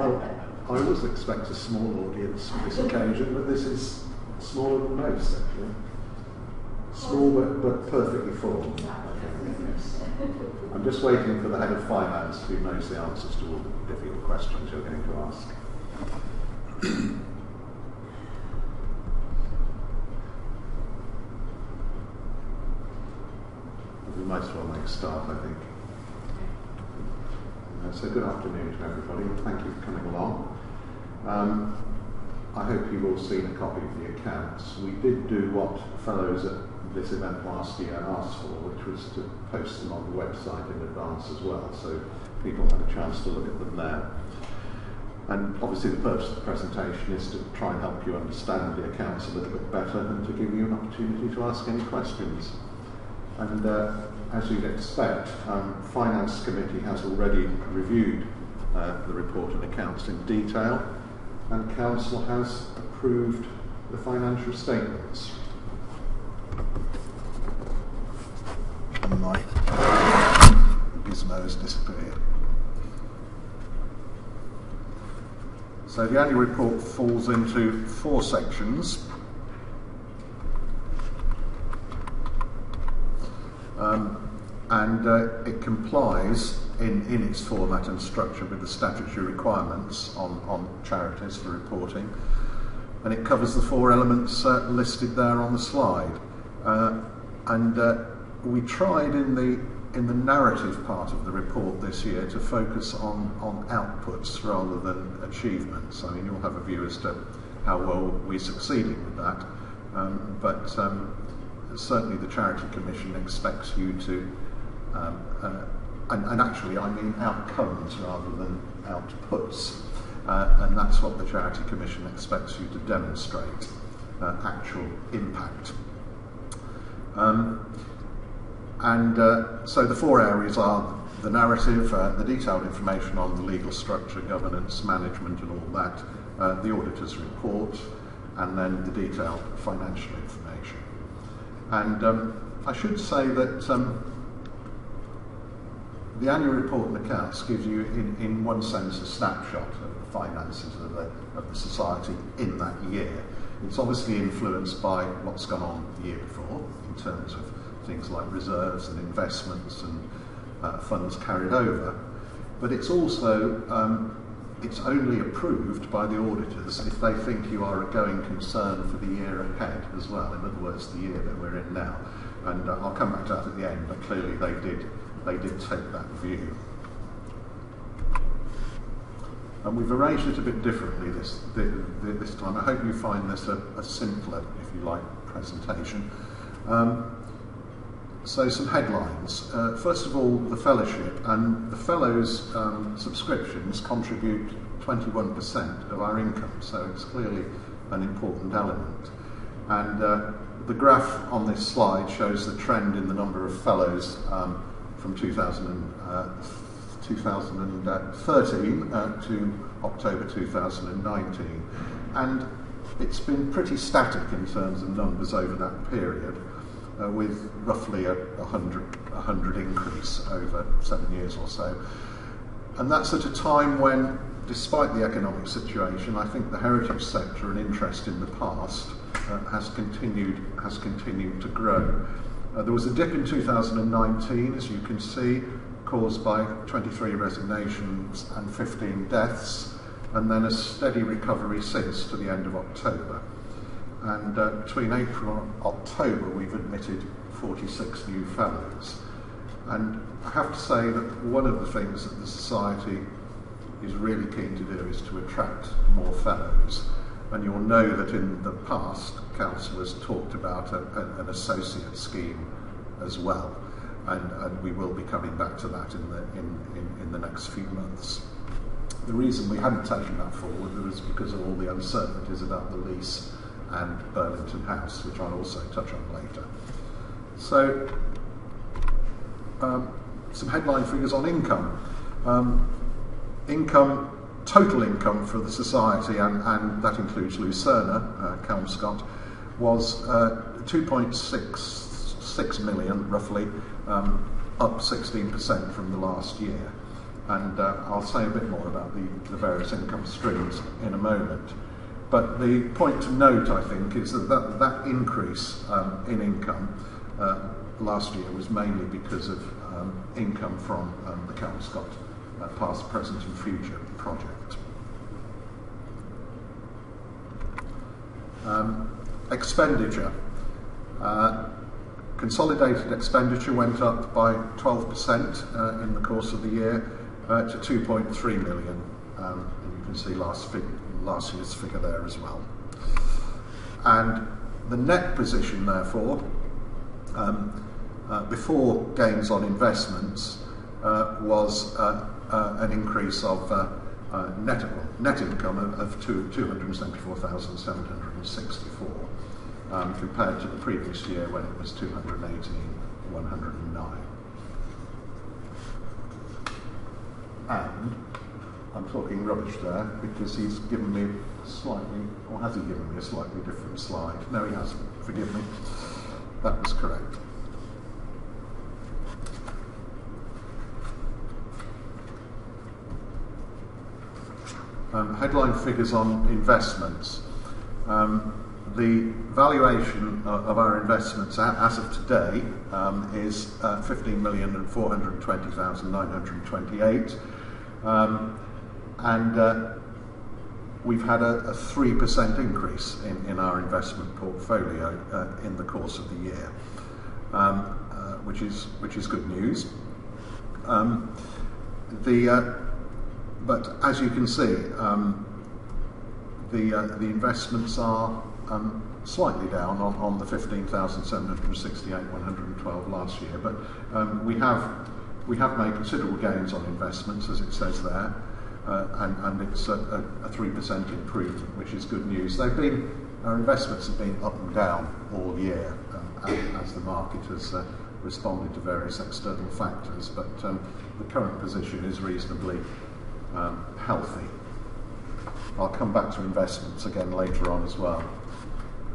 well, I always expect a small audience for this occasion, but this is smaller than most, actually. Small but perfectly formed. I'm just waiting for the head of finance who knows the answers to all the difficult questions you're going to ask. We might as well make a start, I think. So good afternoon to everybody. Thank you for coming along. I hope you've all seen a copy of the accounts. We did do what fellows at this event last year asked for, which was to post them on the website in advance as well, so people had a chance to look at them there. And obviously the purpose of the presentation is to try and help you understand the accounts a little bit better and to give you an opportunity to ask any questions. And as you'd expect, Finance Committee has already reviewed the report and accounts in detail, and Council has approved the financial statements. My gizmo has disappeared. So the annual report falls into four sections. And it complies in its format and structure with the statutory requirements on charities for reporting. And it covers the four elements listed there on the slide. We tried in the narrative part of the report this year to focus on outputs rather than achievements. I mean, you'll have a view as to how well we succeeded with that, certainly the Charity Commission expects you to, and actually I mean outcomes rather than outputs, and that's what the Charity Commission expects you to demonstrate, actual impact. So the four areas are the narrative, the detailed information on the legal structure, governance, management and all that, the auditor's report, and then the detailed financial information. And I should say that the annual report and accounts gives you, in one sense, a snapshot of the finances of the society in that year. It's obviously influenced by what's gone on the year before in terms of things like reserves and investments and funds carried over, but it's also it's only approved by the auditors if they think you are a going concern for the year ahead as well. In other words, the year that we're in now, and I'll come back to that at the end. But clearly, they did take that view, and we've arranged it a bit differently this time. I hope you find this a simpler, if you like, presentation. So some headlines. First of all, the fellowship and the fellows' subscriptions contribute 21% of our income, so it's clearly an important element. And the graph on this slide shows the trend in the number of fellows from 2013 to October 2019, and it's been pretty static in terms of numbers over that period. With roughly a hundred increase over 7 years or so. And that's at a time when, despite the economic situation, I think the heritage sector and interest in the past has continued to grow. There was a dip in 2019, as you can see, caused by 23 resignations and 15 deaths, and then a steady recovery since to the end of October. And between April and October we've admitted 46 new fellows. And I have to say that one of the things that the Society is really keen to do is to attract more fellows. And you'll know that in the past Council has talked about an associate scheme as well. And we will be coming back to that in the next few months. The reason we hadn't taken that forward was because of all the uncertainties about the lease and Burlington House, which I'll also touch on later. So, some headline figures on income. Total income for the Society, and that includes Lucerna, Kelmscott, was 2.66 million, roughly, up 16% from the last year. and I'll say a bit more about the various income streams in a moment. But the point to note, I think, is that that increase in income last year was mainly because of income from the Kelmscott past, present and future project. Expenditure. Consolidated expenditure went up by 12% in the course of the year to 2.3 million. And you can see last year's figure there as well. And the net position, therefore, before gains on investments, was an increase of net income of 274,764 compared to the previous year when it was 218,109. And I'm talking rubbish there because he's given me slightly, or has he given me a slightly different slide? No, he hasn't. Forgive me. That was correct. Headline figures on investments. The valuation of our investments as of today is 15,420,928. We've had a 3% increase in our investment portfolio in the course of the year, which is good news. But as you can see, the investments are slightly down on the 15,768,112 last year. But we have made considerable gains on investments, as it says there. And it's a 3% improvement, which is good news. Our investments have been up and down all year as the market has responded to various external factors, but the current position is reasonably healthy. I'll come back to investments again later on as well.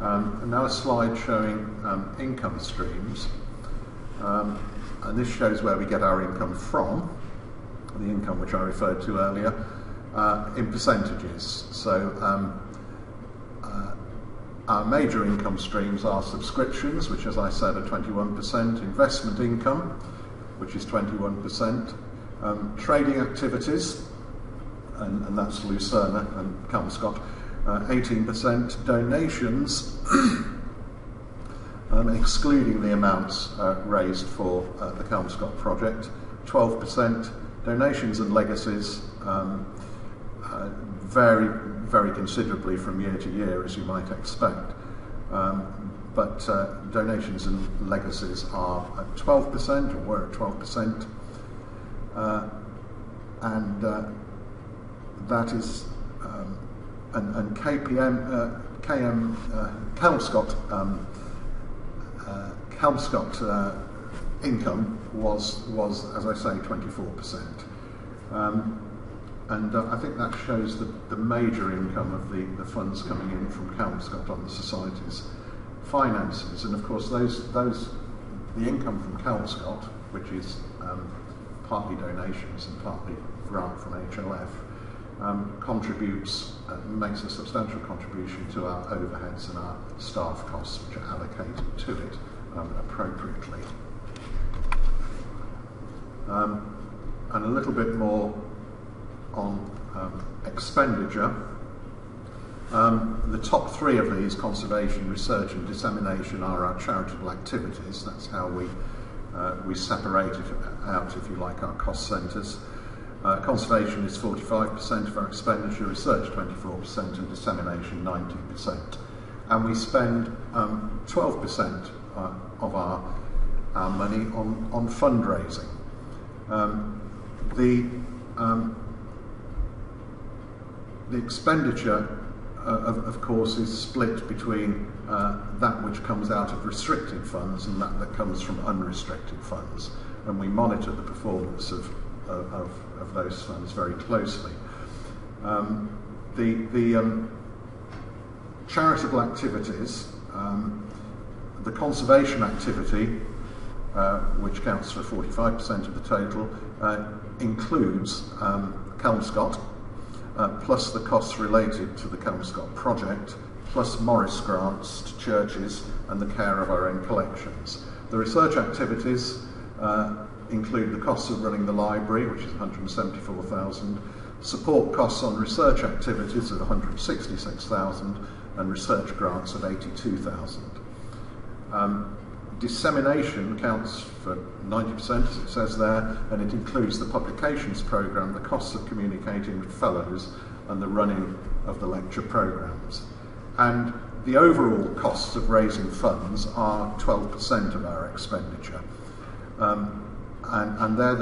And now a slide showing income streams, and this shows where we get our income from, the income which I referred to earlier, in percentages. So our major income streams are subscriptions, which as I said are 21%, investment income, which is 21%, trading activities, and that's Lucerna and Kelmscott, 18%, donations, excluding the amounts raised for the Kelmscott project, 12%, donations and legacies vary very considerably from year to year, as you might expect. But donations and legacies are at 12%, or were at 12%, and that is and Kelmscott income was, as I say, 24%, and I think that shows the major income of the funds coming in from Kelmscott on the society's finances. And of course, the income from Kelmscott, which is partly donations and partly grant from HLF, makes a substantial contribution to our overheads and our staff costs, which are allocated to it appropriately. And a little bit more on expenditure. The top three of these, conservation, research and dissemination, are our charitable activities. That's how we separate out, if you like, our cost centres. Conservation is 45% of our expenditure, research 24% and dissemination 19%. And we spend 12% of our money on fundraising. The expenditure, of course, is split between that which comes out of restricted funds and that comes from unrestricted funds, and we monitor the performance of those funds very closely. The charitable activities, the conservation activity which counts for 45% of the total, includes Kelmscott, plus the costs related to the Kelmscott project, plus Morris grants to churches and the care of our own collections. The research activities include the costs of running the library, which is $174,000, support costs on research activities of $166,000, and research grants of $82,000. Dissemination counts for 90%, as it says there, and it includes the publications programme, the costs of communicating with fellows, and the running of the lecture programmes. And the overall costs of raising funds are 12% of our expenditure. And they're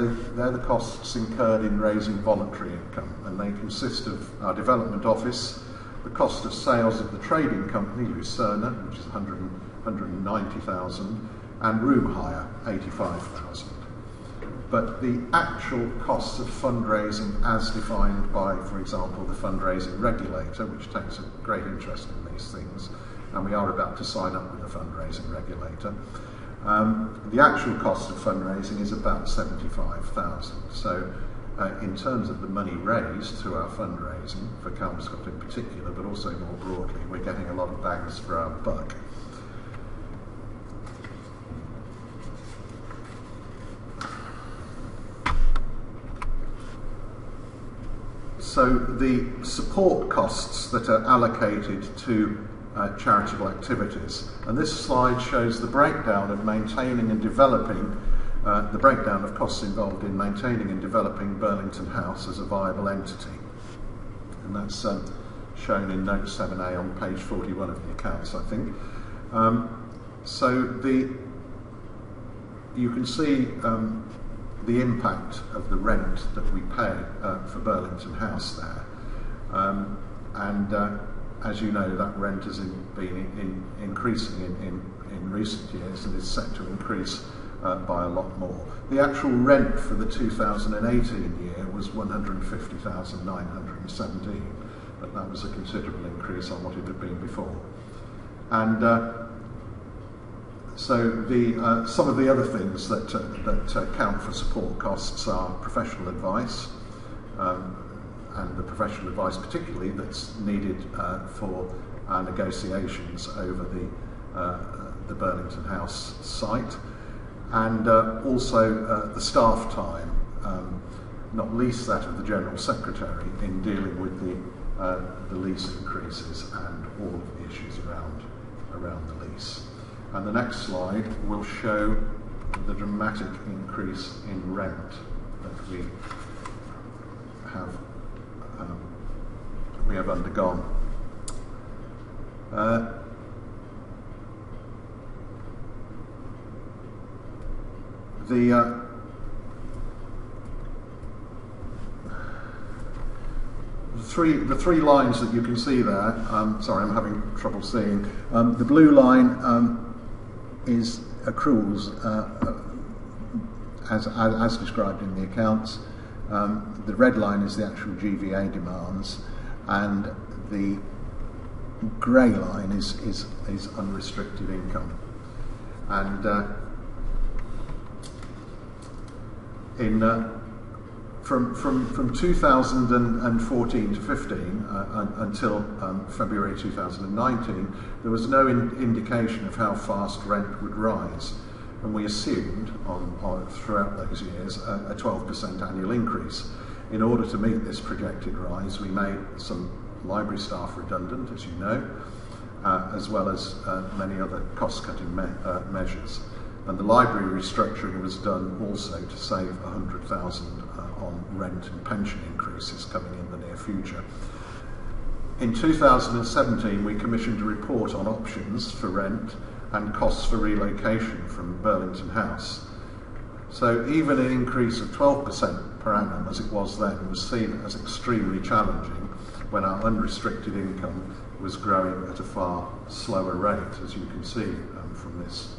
the costs incurred in raising voluntary income, and they consist of our development office, the cost of sales of the trading company, Lucerna, which is $190,000, and room hire, $85,000. But the actual costs of fundraising as defined by, for example, the fundraising regulator, which takes a great interest in these things, and we are about to sign up with the fundraising regulator, the actual cost of fundraising is about $75,000. So in terms of the money raised through our fundraising, for Kelmscott in particular, but also more broadly, we're getting a lot of bangs for our buck. So the support costs that are allocated to charitable activities. And this slide shows the breakdown of maintaining and developing, the breakdown of costs involved in maintaining and developing Burlington House as a viable entity. And that's shown in note 7A on page 41 of the accounts, I think. You can see the impact of the rent that we pay for Burlington House there. As you know, that rent has been increasing in recent years and is set to increase by a lot more. The actual rent for the 2018 year was $150,917, but that was a considerable increase on what it had been before. And so the, some of the other things that, count for support costs are professional advice, and the professional advice particularly that's needed for our negotiations over the Burlington House site, and also the staff time, not least that of the General Secretary in dealing with the lease increases and all of the issues around the lease. And the next slide will show the dramatic increase in rent that we have undergone. The three lines that you can see there. Sorry, I'm having trouble seeing. The blue line is accruals, as described in the accounts. The red line is the actual GVA demands, and the grey line is unrestricted income. And from 2014 to 15 until February 2019, there was no indication of how fast rent would rise, and we assumed throughout those years a 12% annual increase. In order to meet this projected rise, we made some library staff redundant, as you know, as well as many other cost-cutting measures. And the library restructuring was done also to save $100,000 on rent and pension increases coming in the near future. In 2017, we commissioned a report on options for rent and costs for relocation from Burlington House. So even an increase of 12% per annum, as it was then, was seen as extremely challenging when our unrestricted income was growing at a far slower rate, as you can see from this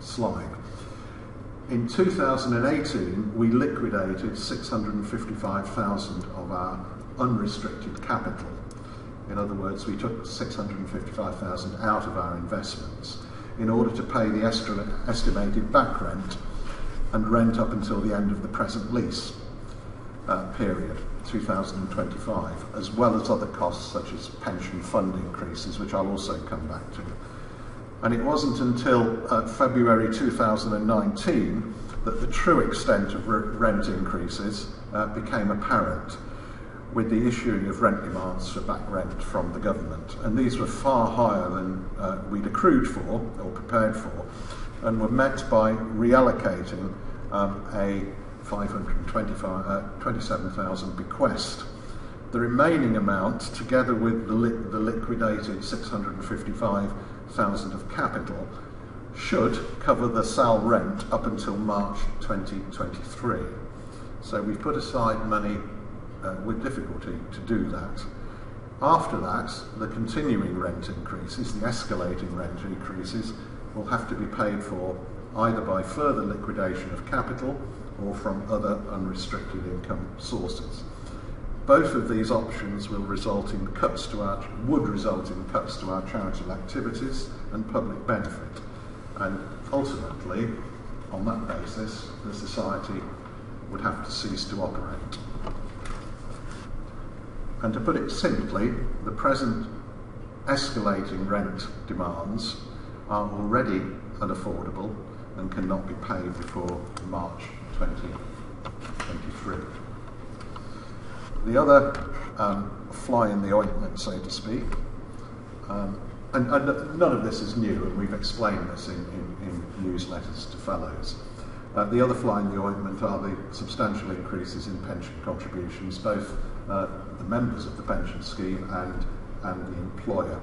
slide. In 2018, we liquidated $655,000 of our unrestricted capital. In other words, we took $655,000 out of our investments. in order to pay the estimated back rent and rent up until the end of the present lease period, 2025, as well as other costs such as pension fund increases, which I'll also come back to. And it wasn't until February 2019 that the true extent of rent increases became apparent, with the issuing of rent demands for back rent from the government. And these were far higher than we'd accrued for or prepared for, and were met by reallocating a 527,000 bequest. The remaining amount, together with the liquidated 655,000 of capital, should cover the SAL rent up until March 2023. So we've put aside money with difficulty to do that. After that, the continuing rent increases, the escalating rent increases, will have to be paid for either by further liquidation of capital or from other unrestricted income sources. Both of these options will result in cuts to our, would result in cuts to our charitable activities and public benefit. And ultimately, on that basis, the society would have to cease to operate. And to put it simply, the present escalating rent demands are already unaffordable and cannot be paid before March 2023. The other fly in the ointment, so to speak, and none of this is new, and we've explained this in newsletters to fellows. The other fly in the ointment are the substantial increases in pension contributions, both the members of the pension scheme and the employer,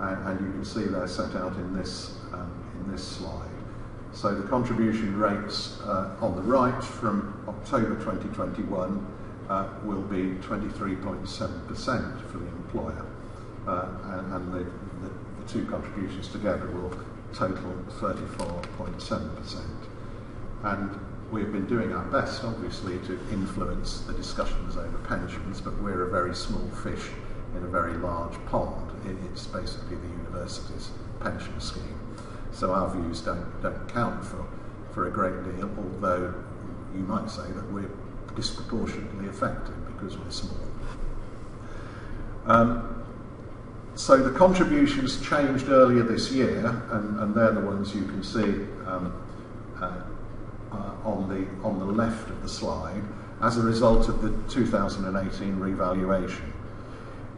and you can see they're set out in this slide. So the contribution rates on the right from October 2021 will be 23.7% for the employer, and the two contributions together will total 34.7%. And we've been doing our best, obviously, to influence the discussions over pensions, but we're a very small fish in a very large pond. It's basically the university's pension scheme. So our views don't count for a great deal, although you might say that we're disproportionately affected because we're small. So the contributions changed earlier this year, and they're the ones you can see on the left of the slide, as a result of the 2018 revaluation.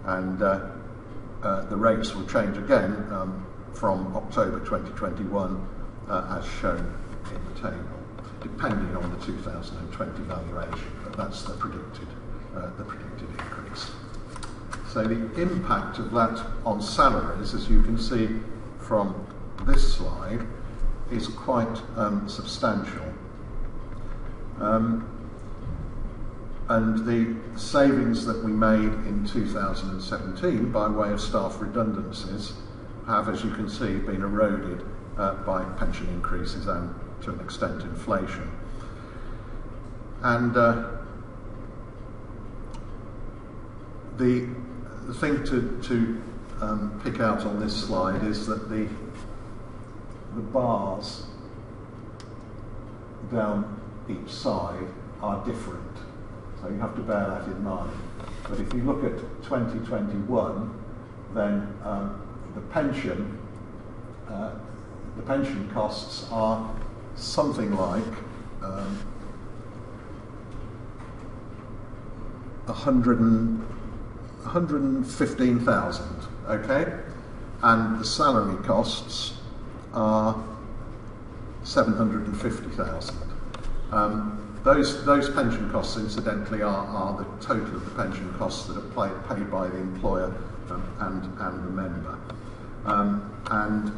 And the rates will change again from October 2021 as shown in the table, depending on the 2020 valuation, but that's the predicted increase. So the impact of that on salaries, as you can see from this slide, is quite substantial. And the savings that we made in 2017 by way of staff redundancies have, as you can see, been eroded by pension increases and, to an extent, inflation. And the thing to pick out on this slide is that the bars down each side are different, so you have to bear that in mind. But if you look at 2021, then the pension costs are something like 115,000, okay, and the salary costs are 750,000. Those pension costs, incidentally, are the total of the pension costs that are paid by the employer and the member. And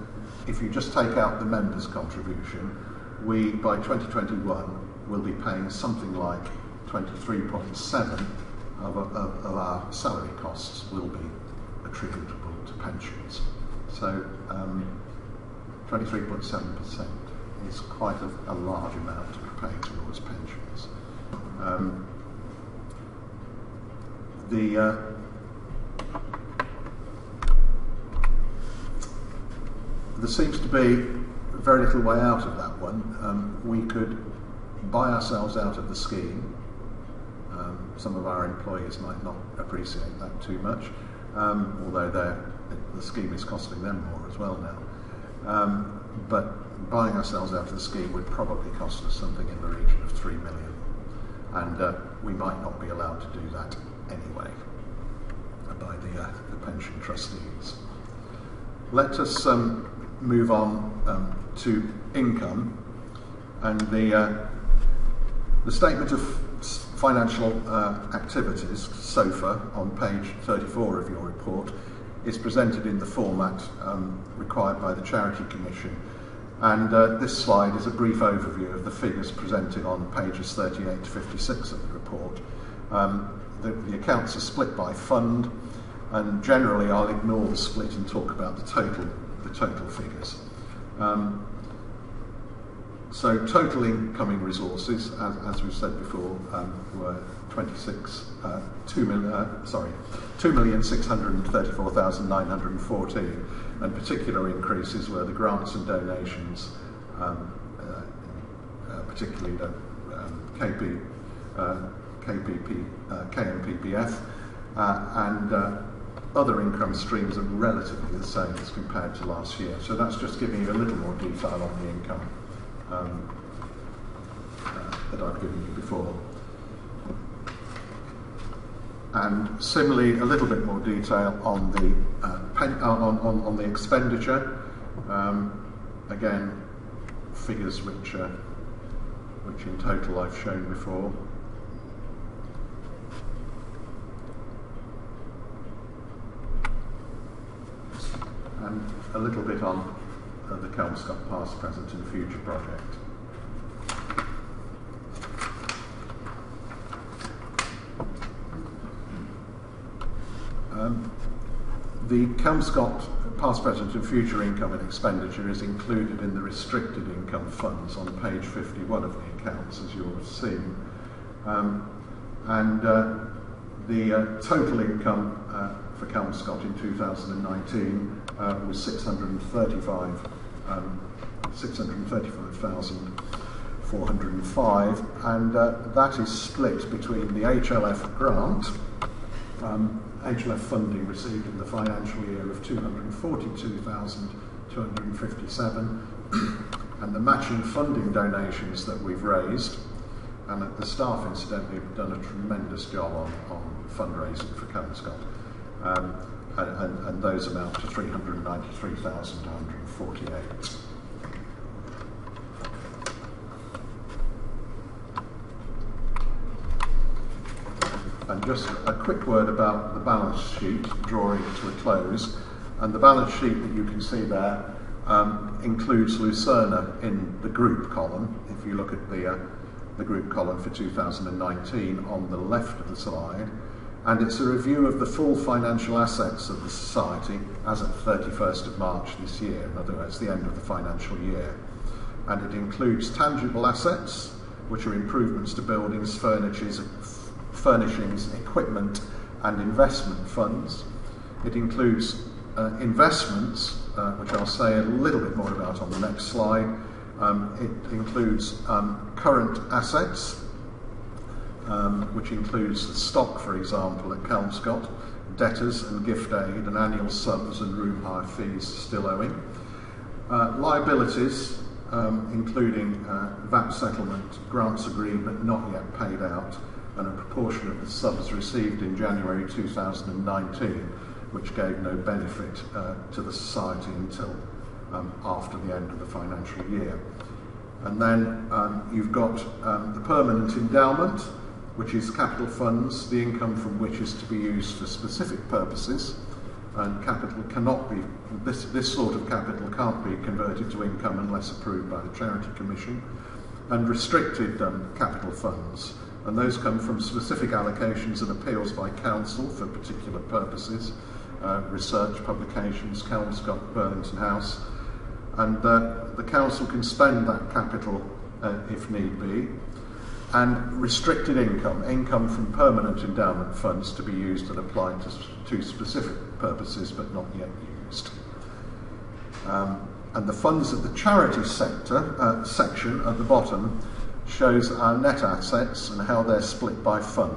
if you just take out the member's contribution, we, by 2021, will be paying something like 23.7% of our salary costs will be attributable to pensions. So 23.7% is quite a large amount to be paid towards pensions. There seems to be very little way out of that one. We could buy ourselves out of the scheme. Some of our employees might not appreciate that too much, although the scheme is costing them more as well now. But buying ourselves out of the scheme would probably cost us something in the region of $3 million, and we might not be allowed to do that anyway by the pension trustees. Let us move on to income, and the statement of financial activities, SOFA, on page 34 of your report, is presented in the format required by the Charity Commission, and this slide is a brief overview of the figures presented on pages 38 to 56 of the report. The accounts are split by fund, and generally I'll ignore the split and talk about the total figures. So total incoming resources, as we've said before, were 2,634,914, and particular increases were the grants and donations, particularly the KMPPF, and other income streams are relatively the same as compared to last year. So that's just giving you a little more detail on the income that I've given you before. And similarly, a little bit more detail on the on the expenditure. Again, figures which in total I've shown before. And a little bit on the Kelmscott Past, Present and Future project. The Kelmscott Past, Present and Future income and expenditure is included in the restricted income funds on page 51 of the accounts, as you'll have seen. The total income for Kelmscott in 2019 was 635,405, and that is split between the HLF grant, HLF funding received in the financial year of 242,257, and the matching funding donations that we've raised. And the staff, incidentally, have done a tremendous job on fundraising for Kelmscott. And those amount to 393,148. And just a quick word about the balance sheet, drawing to a close. And the balance sheet that you can see there includes Lucerna in the group column. If you look at the group column for 2019 on the left of the slide, and it's a review of the full financial assets of the society as at 31st of March this year, in other words the end of the financial year, and it includes tangible assets, which are improvements to buildings, furnishings, equipment and investment funds. It includes investments, which I'll say a little bit more about on the next slide. It includes current assets, which includes the stock, for example, at Kelmscott, debtors and gift aid, and annual sums and room hire fees still owing. Liabilities, including VAT settlement, grants agreed but not yet paid out, and a proportion of the subs received in January 2019, which gave no benefit to the society until after the end of the financial year. And then you've got the permanent endowment, which is capital funds, the income from which is to be used for specific purposes, and capital cannot be, this sort of capital can't be converted to income unless approved by the Charity Commission, and restricted capital funds, and those come from specific allocations and appeals by council for particular purposes, research, publications, Kelmscott, Burlington House. And the council can spend that capital if need be, and restricted income, income from permanent endowment funds to be used and applied to specific purposes but not yet used. And the funds of the charity sector section at the bottom shows our net assets and how they're split by fund.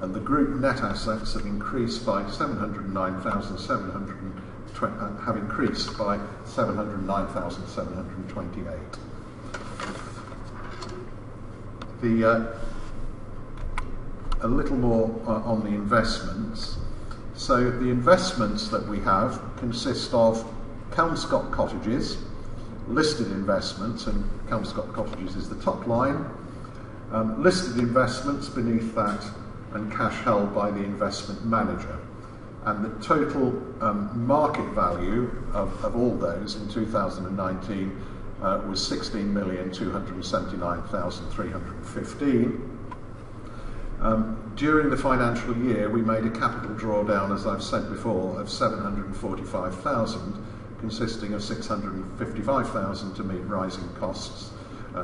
And the group net assets have increased by 709,728. A little more on the investments. So the investments that we have consist of Kelmscott Cottages, listed investments, and Kelmscott Cottages is the top line, listed investments beneath that, and cash held by the investment manager. And the total market value of all those in 2019 was £16,279,315. During the financial year, we made a capital drawdown, as I've said before, of £745,000, consisting of £655,000 to meet rising costs,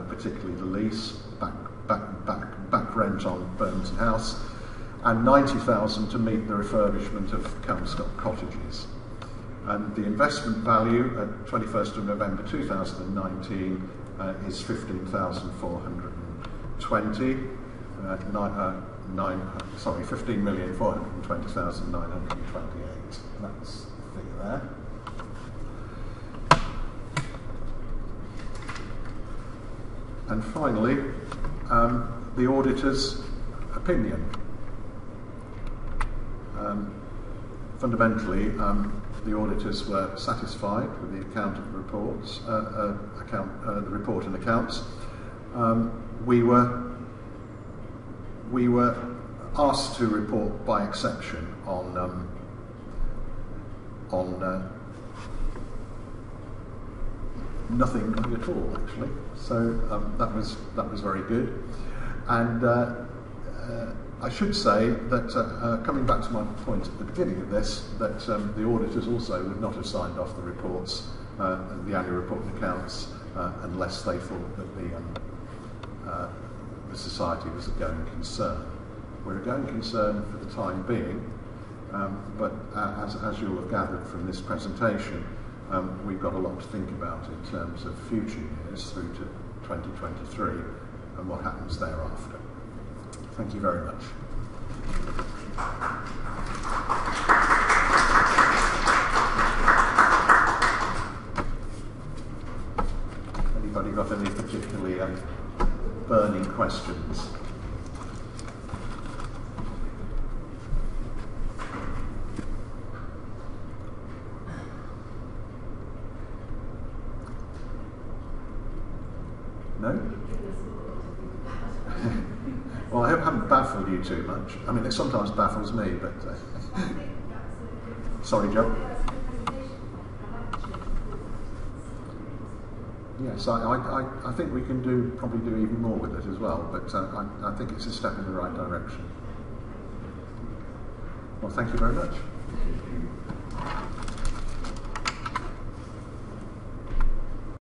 particularly the lease, back rent on Burlington House, and £90,000 to meet the refurbishment of Kelmscott Cottages. And the investment value at 21st of November 2019 is £15,420,928. That's the figure there. And finally, the auditor's opinion. Fundamentally, the auditors were satisfied with the account of the reports, the report and accounts. We were asked to report by exception on nothing at all, actually. So that was very good. And I should say that coming back to my point at the beginning of this, that the auditors also would not have signed off the reports, the annual report and accounts, unless they thought that the society was a going concern. We're a going concern for the time being, but as you'll have gathered from this presentation, we've got a lot to think about in terms of future years through to 2023 and what happens thereafter. Thank you very much. Anybody got any particularly burning questions? No? Well, I hope I haven't baffled you too much. I mean, it sometimes baffles me, but... Sorry, Joe. Yes, I think we can probably do even more with it as well, but I think it's a step in the right direction. Well, thank you very much.